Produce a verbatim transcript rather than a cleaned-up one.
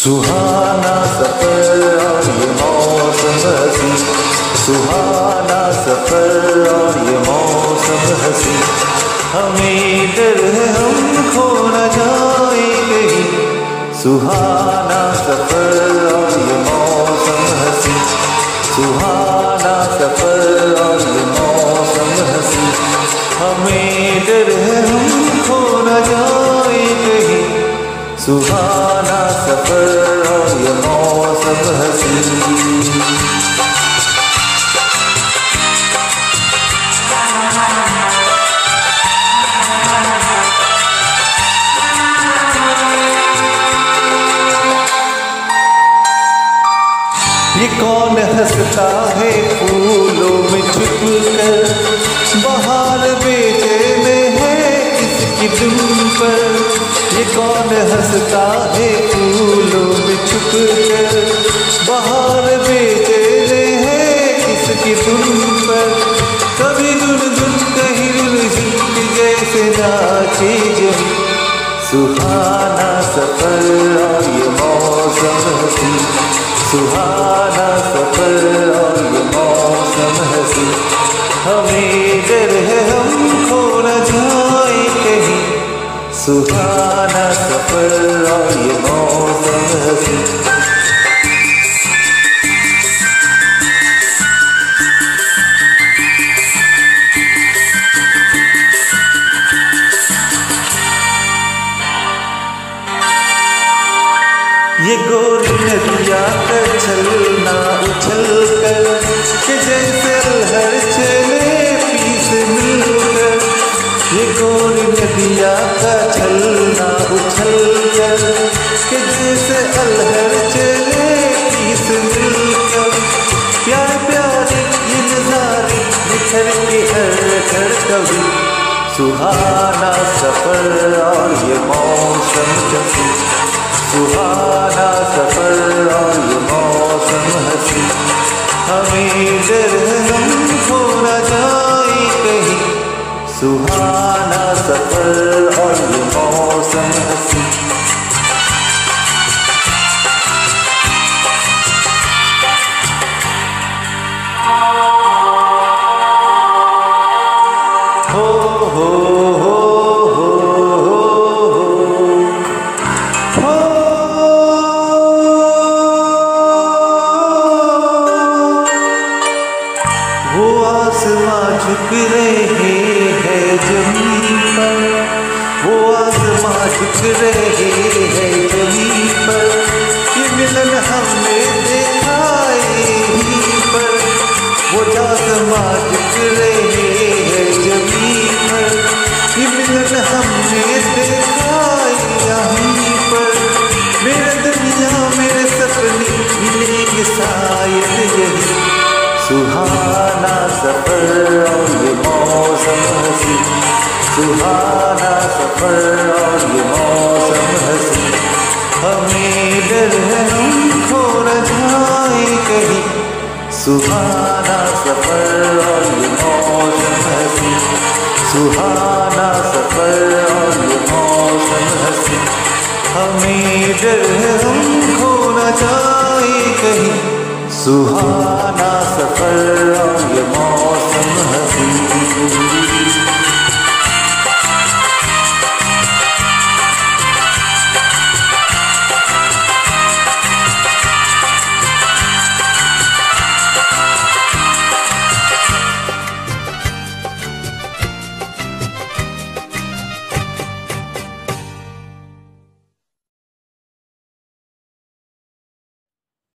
सुहाना सफर और ये मौसम हसी, सुहाना सफर और ये मौसम हसी, हमें डर है हम खो न जाएं कहीं। सुहाना सफर और ये मौसम हसी, सुहाना सफर और ये मौसम हसी, हमें डर है हम खो न जाएं कहीं। सुहाना सफर और ये मौसम हसी। ये कौन हंसता है फूलों में छुप कर, बहार बेचैन है किसकी दुम पर। ये कौन हंसता है फूलों में छुप कर, बहार बेचैन है किसकी दुम पर। कभी धुन धुन कहीं रुलझुल जैसे नाची जो, सुहाना सफर और ये मौसम हसी, सुहाना सफर और ये मौसम हसी, हमें डर है हम खो न जाएं कहीं। सुहाना सफर और ये मौसम हसी। ये गोरी नदिया का छलना उछल कर, कि जैसे लहर चले पीस मिलकर। ये गोरी नदिया का छलना उछल कर, कि जैसे लहर चले पीस मिलकर। प्यार प्यारे ये नजारे बिखर के हर घर कभी। सुहाना सफर और ये मौसम हसी, सुहाना सफर और ये मौसम हसी, हमें डर है हम खो न जाएं कहीं। सुहाना सफर और ये मौसम हसी। हो हो हो आसमां झुक रहे हैं जमीन पर, वो आसमां झुक रहे हैं जमीन पर। ये मिलन हमने देखा ही पर, वो आसमां झुक रहे हैं जमीन पर। ये मिलन हमने देखा ही पर, मेरे दुनिया मेरे सपने मिलेंगे शायद यही। सुहाना सफर और ये मौसम हसी, सुहाना सफर और ये मौसम हसी, हमें डर है हम खो न जाएं कहीं। सुहाना सफर और ये मौसम हसी, सुहाना सफर और ये मौसम हसी, हमें डर है हम खो न जाएं कहीं। सुहाना सफर